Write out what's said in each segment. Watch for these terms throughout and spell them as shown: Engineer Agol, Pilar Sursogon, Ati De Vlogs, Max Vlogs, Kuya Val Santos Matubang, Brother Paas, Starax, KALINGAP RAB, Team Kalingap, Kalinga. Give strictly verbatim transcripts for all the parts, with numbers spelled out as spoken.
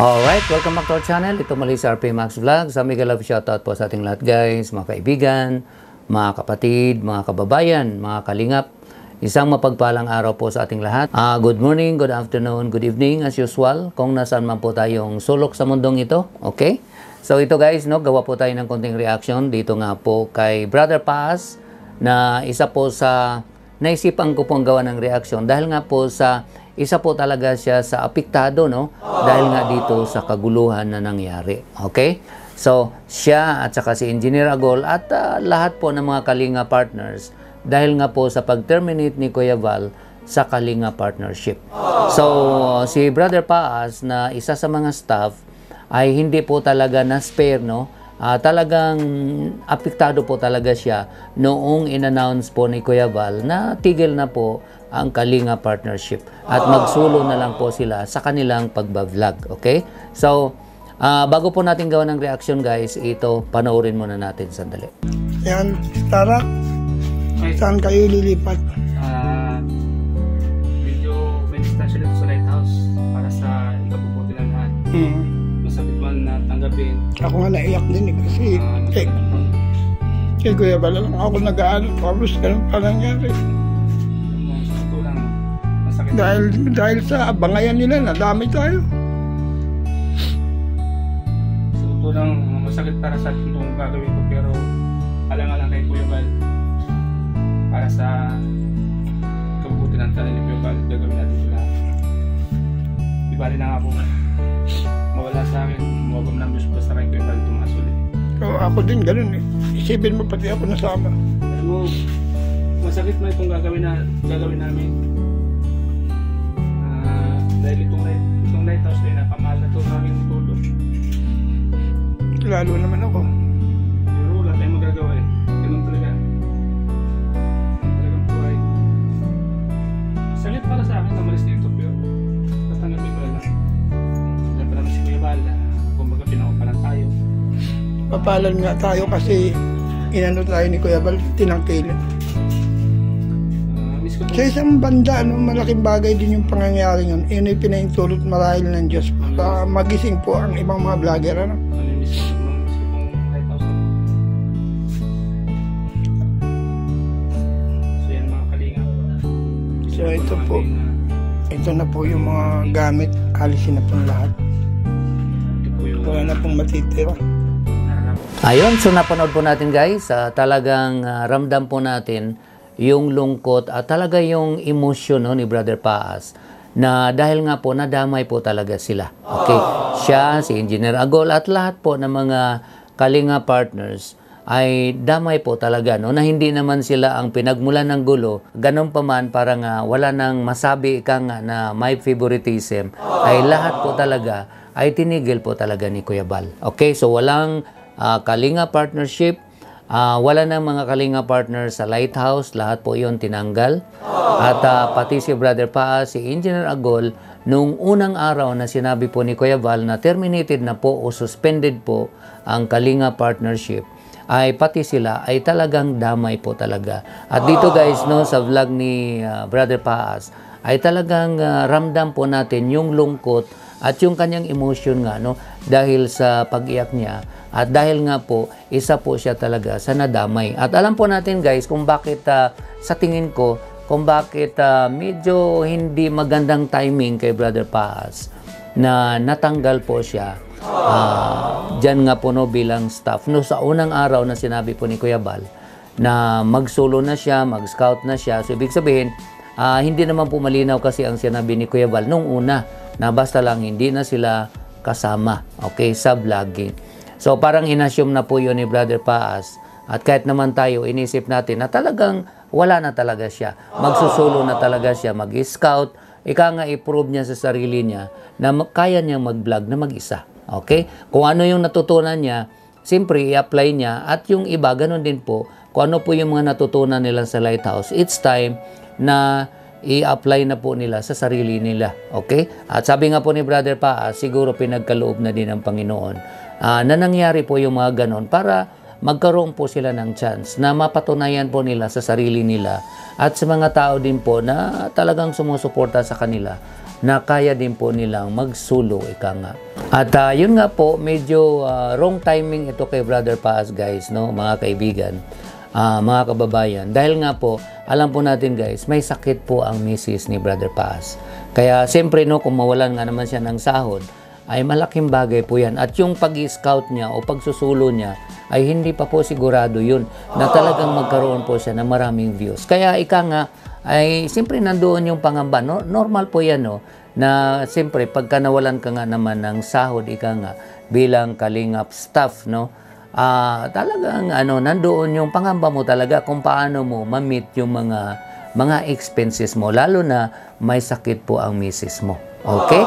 Alright, welcome back to our channel. Ito muli si R P Max Vlogs. Sa mega love shoutout po sa ating lahat guys, mga kaibigan, mga kapatid, mga kababayan, mga kalingap. Isang mapagpalang araw po sa ating lahat. Uh, good morning, good afternoon, good evening as usual. Kung nasaan man po tayong sulok sa mundong ito, okay? So ito guys, no, gawa po tayo ng konting reaction dito nga po kay Brother Paas na isa po sa naisipan ko pong gawa ng reaction dahil nga po sa isa po talaga siya sa apektado, no? Dahil nga dito sa kaguluhan na nangyari. Okay? So, siya at saka si Engineer Agol at uh, lahat po ng mga Kalinga partners dahil nga po sa pag-terminate ni Kuya Val sa Kalinga partnership. So, si Brother Paas na isa sa mga staff ay hindi po talaga na-spare, no? Uh, talagang apektado po talaga siya noong in-announce po ni Kuya Val na tigil na po ang Kalinga partnership at magsulo na lang po sila sa kanilang pagbablog. Okay? So, uh, bago po natin gawa ng reaction guys, ito, panoorin muna natin sandali. Yan, Tara, saan kayo lilipat? Uh, medyo may distansya dito sa lighthouse para sa ikabubuti ng lahat. Hmm. Masabit man na tanggapin. Ako nga naiyak din eh kasi uh, eh, kay Kuya Val lang ako nag-aano, tapos ganun pa nangyari. Dahil, dahil sa abangayan nila, nadami tayo. Sa totoo lang, masakit para sa atin itong gagawin ko, pero alang-alang kay Kuya Val para sa kabubuti ng tayo ni Kuya Val, gagawin natin sila. Di bali na nga po, mawala sa akin, mawagam ng Diyos basta kay Kuya Val tumaas ulit. Oo, ako din, ganun eh. Isipin mo pati ako nasama. Alam mo, masakit man itong gagawin, na, gagawin namin. Dahil itong, itong lighthouse na nakamahal na ito namin tulog. Lalo naman ako. Pero wala tayong magagawa eh. Ganun talaga. Ganun talagang buhay. Salit para sa akin na malis dito pero tatanggapin ko lang. Dahil pa naman si Kuya Val, kung baga pinakupalan tayo. Papalan nga tayo kasi inano tayo ni Kuya Val, tinangkilan. Sa isang banda, ano, malaking bagay din yung pangyayari yun. Yun ay pinaintulot marahil ng Diyos. Baka magising po ang ibang mga vlogger, ano? So ito po, ito na po yung mga gamit. Alisin na po lahat. Wala na pong matitira. Ayun, so napanood po natin guys. Uh, talagang uh, ramdam po natin yung lungkot at talaga yung emosyon, no, ni Brother Paas na dahil nga po nadamay po talaga sila. Okay, siya, si Engineer Agol at lahat po ng mga Kalinga partners ay damay po talaga, no, na hindi naman sila ang pinagmulan ng gulo. Ganun pa man, para nga wala nang masabi ka nga na may favoritism, ay lahat po talaga ay tinigil po talaga ni Kuya Val. Okay, so walang uh, Kalinga partnership. Uh, wala nang mga Kalinga partners sa lighthouse, lahat po yon tinanggal. At uh, pati si Brother Paas, si Engineer Agol, nung unang araw na sinabi po ni Kuya Val na terminated na po o suspended po ang Kalinga partnership, ay pati sila ay talagang damay po talaga. At dito guys, no, sa vlog ni uh, Brother Paas, ay talagang uh, ramdam po natin yung lungkot at yung kanyang emotion nga, no, dahil sa pag-iyak niya. At dahil nga po, isa po siya talaga sa nadamay. At alam po natin guys kung bakit uh, sa tingin ko, kung bakit uh, medyo hindi magandang timing kay Brother Paas na natanggal po siya. Uh, Diyan nga po, no, bilang staff. No, sa unang araw na sinabi po ni Kuya Val na magsulo na siya, mag-scout na siya. So ibig sabihin, uh, hindi naman po malinaw kasi ang sinabi ni Kuya Val nung una na basta lang hindi na sila kasama, okay, sa vlogging. So parang inassume na po yun ni Brother Paas. At kahit naman tayo, inisip natin na talagang wala na talaga siya. Magsusulo na talaga siya, mag-scout. Ika nga i-prove niya sa sarili niya na kaya niya mag-vlog na mag-isa. Okay? Kung ano yung natutunan niya, simpre i-apply niya. At yung iba, ganun din po. Kung ano po yung mga natutunan nila sa lighthouse, it's time na i-apply na po nila sa sarili nila. Okay? At sabi nga po ni Brother Paas, siguro pinagkaloob na din ng Panginoon Uh, na nangyari po yung mga ganon para magkaroon po sila ng chance na mapatunayan po nila sa sarili nila at sa mga tao din po na talagang sumusuporta sa kanila na kaya din po nilang magsulo, ika nga. At uh, yun nga po, medyo uh, wrong timing ito kay Brother Paas, guys, no, mga kaibigan, uh, mga kababayan. Dahil nga po, alam po natin, guys, may sakit po ang misis ni Brother Paas. Kaya siyempre, no, kung mawalan nga naman siya ng sahod, ay malaking bagay po yan. At yung pag-scout niya o pagsusulo niya, ay hindi pa po sigurado yun na talagang magkaroon po siya ng maraming views. Kaya ika nga, ay siyempre nandoon yung pangamba. No, normal po yan, no, na siyempre pagka nawalan ka nga naman ng sahod, ika nga, bilang Kalingap staff, no, ah, talagang ano, nandoon yung pangamba mo talaga kung paano mo ma-meet yung mga, mga expenses mo, lalo na may sakit po ang misis mo. Okay?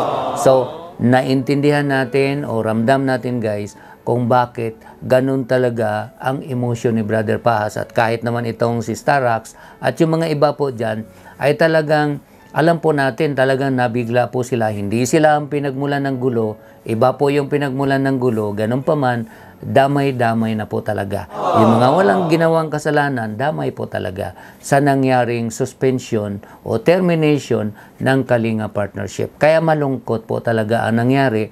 So, naintindihan natin o ramdam natin, guys, kung bakit ganun talaga ang emosyon ni Brother Paas. At kahit naman itong si Starax at yung mga iba po dyan, ay talagang alam po natin, talagang nabigla po sila. Hindi sila ang pinagmulan ng gulo, iba po yung pinagmulan ng gulo. Ganun pa man, damay-damay na po talaga. Yung mga walang ginawang kasalanan, damay po talaga sa nangyaring suspension o termination ng Kalinga Partnership. Kaya malungkot po talaga ang nangyari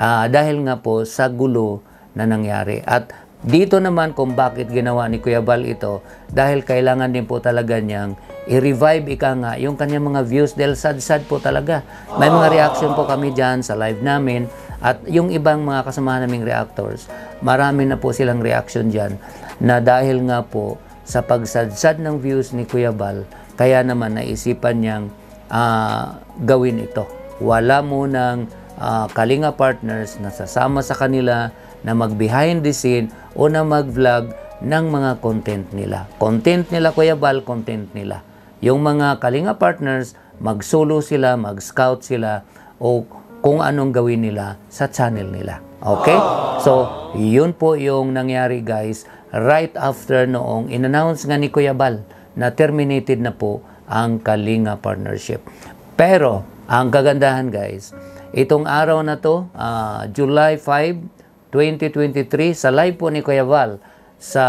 uh, dahil nga po sa gulo na nangyari. At dito naman kung bakit ginawa ni Kuya Val ito, dahil kailangan din po talaga niyang i-revive, ika nga, yung kanyang mga views, dahil sad-sad po talaga. May mga reaction po kami dyan sa live namin at yung ibang mga kasama naming reactors, marami na po silang reaction dyan na dahil nga po sa pagsadsad ng views ni Kuya Val, kaya naman naisipan niyang uh, gawin ito. Wala munang uh, Kalinga Partners na sasama sa kanila na mag behind the scene o na mag vlog ng mga content nila. Content nila, Kuya Val, content nila. Yung mga Kalinga Partners, mag-solo sila, mag-scout sila, o kung anong gawin nila sa channel nila. Okay? So, yun po yung nangyari, guys, right after noong in-announce nga ni Kuya Val na terminated na po ang Kalinga Partnership. Pero, ang kagandahan, guys, itong araw na to, uh, July five, twenty twenty-three, sa live po ni Kuya Val sa,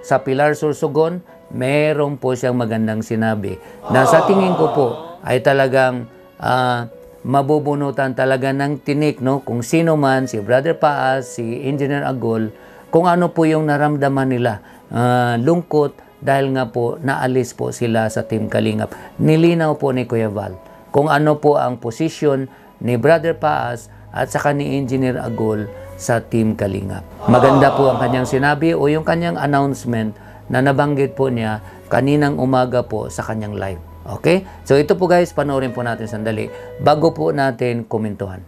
sa Pilar Sursogon, meron po siyang magandang sinabi na sa tingin ko po ay talagang uh, mabubunutan talaga ng tinik, no, kung sino man, si Brother Paas, si Engineer Agol, kung ano po yung naramdaman nila. Uh, lungkot dahil nga po naalis po sila sa Team Kalingap. Nilinaw po ni Kuya Val kung ano po ang posisyon ni Brother Paas at saka ni Engineer Agol sa Team Kalingap. Maganda po ang kanyang sinabi o yung kanyang announcement na nabanggit po niya kaninang umaga po sa kanyang live. Okay? So ito po, guys, panoorin po natin sandali bago po natin komentuhan.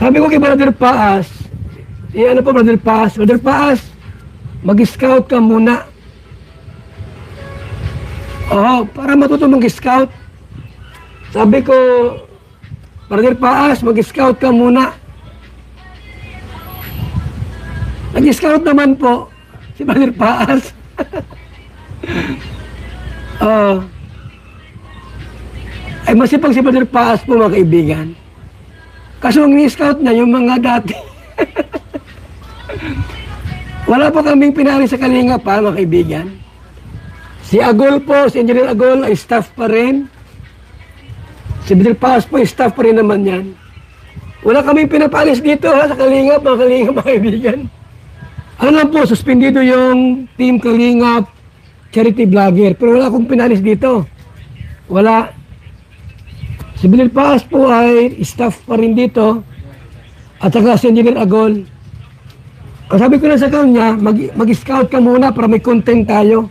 Sabi ko kay Brother Paas, eh ano po Brother Paas, Brother Paas, mag-scout ka muna. Oo, oh, para matuto mag-scout. Sabi ko, Brother Paas, mag-scout ka muna. Nag-scout naman po si Brother Paas. uh, ay masipag si Brother Paas po, mga kaibigan. Kaso ang ni-scout na yung mga dati. Wala po kaming pinari sa Kalinga pa, mga kaibigan. Si Agol po, si Engineer Agol ay staff pa rin. Si Brother Paas po, staff pa rin naman yan. Wala kaming pinapalis dito, ha, sa Kalinga, mga Kalinga, mga kaibigan. Ano lang po, suspendido yung Team Kalingap Charity Vlogger. Pero wala akong pinalis dito. Wala. Si Brother Paas po ay staff pa rin dito. At saka si Engineer Agol. Ang sabi ko na sa kanya, mag-scout ka muna para may content tayo.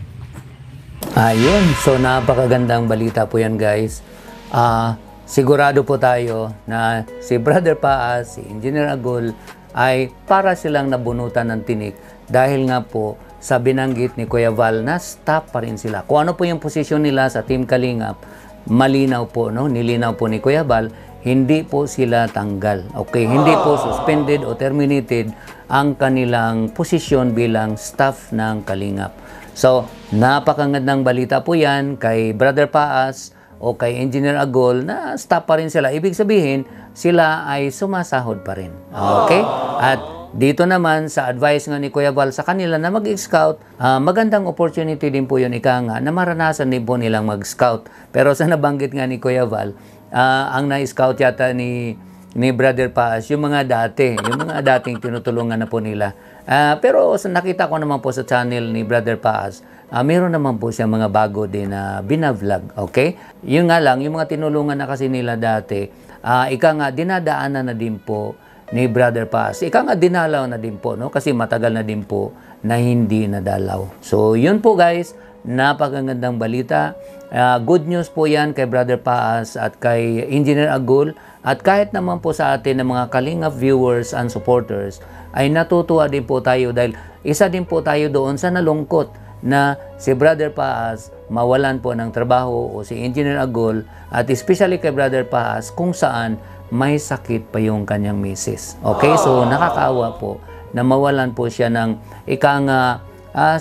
Ayun. So, napakagandang balita po yan, guys. Uh, sigurado po tayo na si Brother Paas, si Engineer Agol, ay para silang nabunutan ng tinik dahil nga po sa binanggit ni Kuya Val na staff pa rin sila. Kung ano po yung posisyon nila sa Team Kalingap, malinaw po, no? Nilinaw po ni Kuya Val, hindi po sila tanggal. Okay, hindi po suspended o terminated ang kanilang posisyon bilang staff ng Kalingap. So, napakagandang balita po yan kay Brother Paas o kay Engineer Agol na staff pa rin sila. Ibig sabihin, sila ay sumasahod pa rin. Okay? At Dito naman sa advice nga ni Kuya Val sa kanila na mag-scout, uh, magandang opportunity din po yun ika nga na maranasan din po nilang mag-scout. Pero sa nabanggit nga ni Kuya Val, uh, ang na-scout yata ni, ni Brother Paas, yung mga dati, yung mga dating tinutulungan na po nila. Uh, pero sa nakita ko naman po sa channel ni Brother Paas, uh, meron naman po siya mga bago din na uh, binavlog, okay? Yun nga lang, yung mga tinulungan na kasi nila dati, uh, ika nga dinadaanan na din po ni Brother Paas. Ika nga dinalaw na din po, no? Kasi matagal na din po na hindi nadalaw. So, yun po guys, napakagandang balita. Uh, good news po yan kay Brother Paas at kay Engineer Agol. At kahit naman po sa atin ng mga Kalingap viewers and supporters, ay natutuwa din po tayo dahil isa din po tayo doon sa nalungkot na si Brother Paas mawalan po ng trabaho o si Engineer Agol at especially kay Brother Paas kung saan may sakit pa yung kanyang misis. Okay, so nakakaawa po na mawalan po siya ng ikang uh,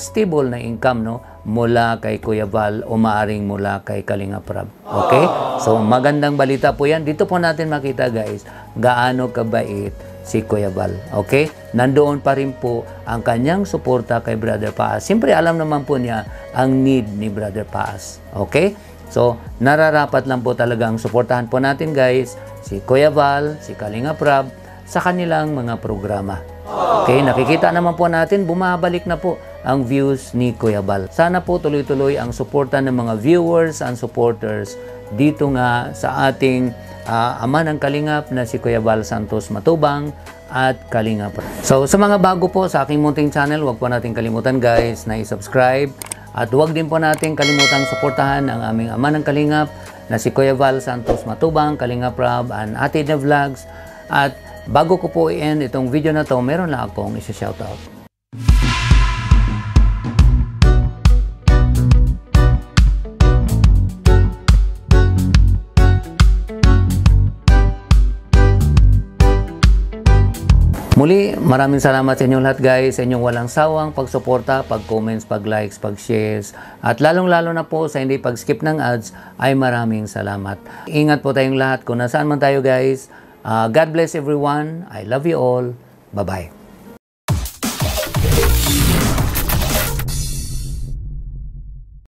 stable na income, no, mula kay Kuya Val o maaring mula kay Kalinga Prab. Okay? So magandang balita po yan. Dito po natin makita guys gaano kabait si Kuya Val. Okay? Nandoon pa rin po ang kanyang suporta kay Brother Paas. Siyempre alam naman po niya ang need ni Brother Paas. Okay? So, nararapat lang po talaga ang suportahan po natin guys, si Kuya Val, si Kalinga Prab, sa kanilang mga programa. Okay, nakikita naman po natin, bumabalik na po ang views ni Kuya Val. Sana po tuloy-tuloy ang suporta ng mga viewers and supporters dito nga sa ating uh, ama ng Kalingap na si Kuya Val Santos Matubang at Kalingap. So, sa mga bago po sa aking munting channel, huwag po natin kalimutan guys na i-subscribe. At huwag din po natin kalimutang suportahan ang aming ama ng Kalingap na si Kuya Val Santos Matubang, Kalingap Rob, and Ati De Vlogs. At bago ko po i-end itong video na to, meron lang akong isa-shoutout. Muli, maraming salamat sa inyong lahat guys, sa inyong walang sawang pagsuporta, pag-comments, pag-likes, pag-shares. At lalong-lalo na po sa hindi pag-skip ng ads ay maraming salamat. Ingat po tayong lahat kung nasaan man tayo guys. Uh, God bless everyone. I love you all. Bye-bye.